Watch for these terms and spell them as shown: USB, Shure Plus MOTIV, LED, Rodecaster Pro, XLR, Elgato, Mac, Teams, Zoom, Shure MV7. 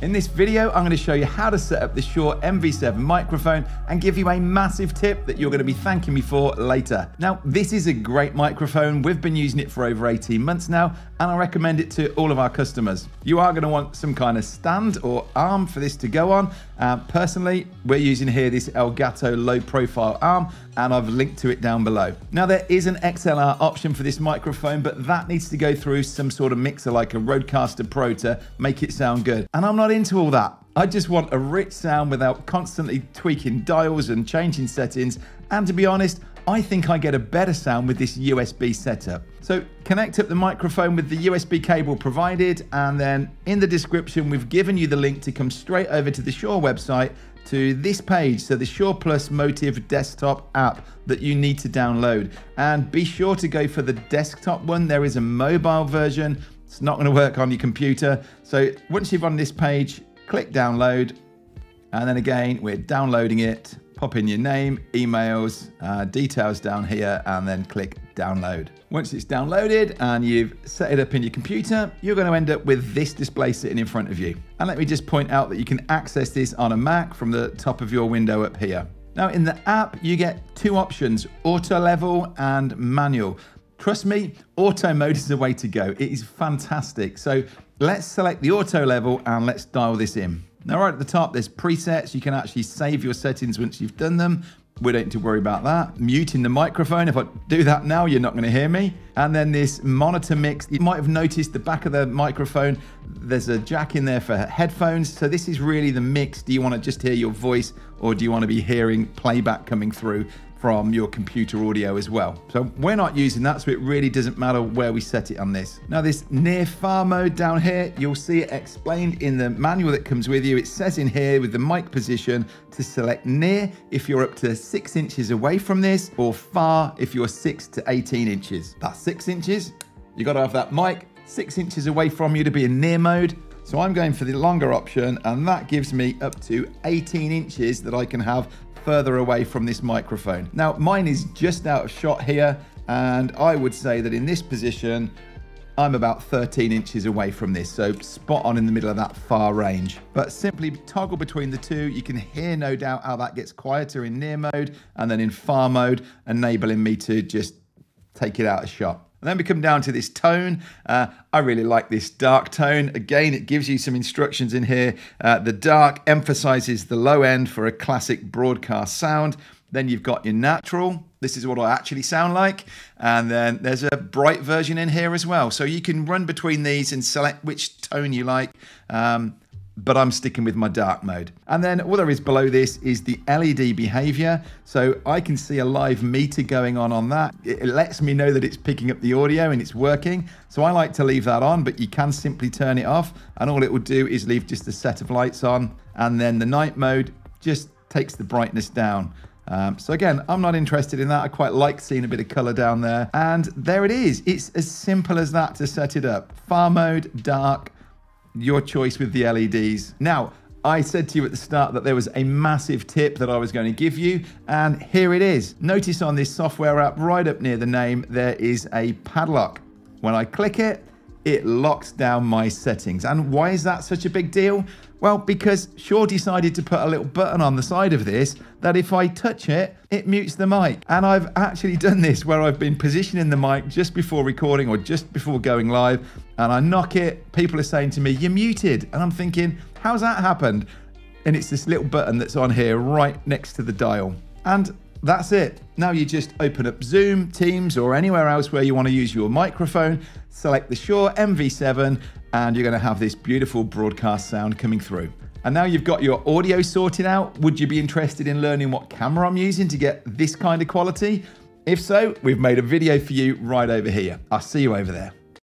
In this video, I'm going to show you how to set up the Shure MV7 microphone and give you a massive tip that you're going to be thanking me for later. Now, this is a great microphone. We've been using it for over 18 months now, and I recommend it to all of our customers. You are going to want some kind of stand or arm for this to go on. Personally, we're using here this Elgato low profile arm, and I've linked to it down below. Now, there is an XLR option for this microphone, but that needs to go through some sort of mixer like a Rodecaster Pro to make it sound good. And I'm not into all that. I just want a rich sound without constantly tweaking dials and changing settings. And to be honest, I think I get a better sound with this USB setup. So connect up the microphone with the USB cable provided, and then in the description, we've given you the link to come straight over to the Shure website, to this page, so the Shure Plus MOTIV desktop app that you need to download. And be sure to go for the desktop one. There is a mobile version. It's not gonna work on your computer. So once you've on this page, click download. And then again, we're downloading it. Pop in your name, emails, details down here, and then click download. Once it's downloaded and you've set it up in your computer, you're going to end up with this display sitting in front of you. And let me just point out that you can access this on a Mac from the top of your window up here. Now in the app, you get two options, auto level and manual. Trust me, auto mode is the way to go. It is fantastic. So let's select the auto level and let's dial this in. Now right at the top, there's presets. You can actually save your settings once you've done them. We don't need to worry about that. Muting the microphone. If I do that now, you're not going to hear me. And then this monitor mix. You might have noticed the back of the microphone, there's a jack in there for headphones. So this is really the mix. Do you want to just hear your voice, or do you want to be hearing playback coming through from your computer audio as well? So we're not using that, so it really doesn't matter where we set it on this. Now this near far mode down here, you'll see it explained in the manual that comes with you. It says in here with the mic position to select near if you're up to 6 inches away from this, or far if you're 6 to 18 inches. That's 6 inches. You got to have that mic 6 inches away from you to be in near mode. So I'm going for the longer option, and that gives me up to 18 inches that I can have further away from this microphone. Now mine is just out of shot here, and I would say that in this position I'm about 13 inches away from this, so spot on in the middle of that far range. But simply toggle between the two. You can hear no doubt how that gets quieter in near mode, and then in far mode, enabling me to just take it out of shot. And then we come down to this tone. I really like this dark tone. Again, it gives you some instructions in here. The dark emphasizes the low end for a classic broadcast sound. Then you've got your natural. This is what I actually sound like. And then there's a bright version in here as well. So you can run between these and select which tone you like. But I'm sticking with my dark mode. And then all there is below this is the LED behavior. So I can see a live meter going on that. It lets me know that it's picking up the audio and it's working. So I like to leave that on, but you can simply turn it off. And all it will do is leave just a set of lights on. And then the night mode just takes the brightness down. So again, I'm not interested in that. I quite like seeing a bit of color down there. And there it is. It's as simple as that to set it up. Far mode, dark, your choice with the LEDs. Now, I said to you at the start that there was a massive tip that I was going to give you, and here it is. Notice on this software app, right up near the name, there is a padlock. When I click it, it locks down my settings. And why is that such a big deal? Well, because Shure decided to put a little button on the side of this that if I touch it, it mutes the mic. And I've actually done this where I've been positioning the mic just before recording or just before going live, and I knock it, people are saying to me, "You're muted." And I'm thinking, how's that happened? And it's this little button that's on here right next to the dial. And that's it. Now you just open up Zoom, Teams, or anywhere else where you want to use your microphone, select the Shure MV7, and you're going to have this beautiful broadcast sound coming through. And now you've got your audio sorted out. Would you be interested in learning what camera I'm using to get this kind of quality? If so, we've made a video for you right over here. I'll see you over there.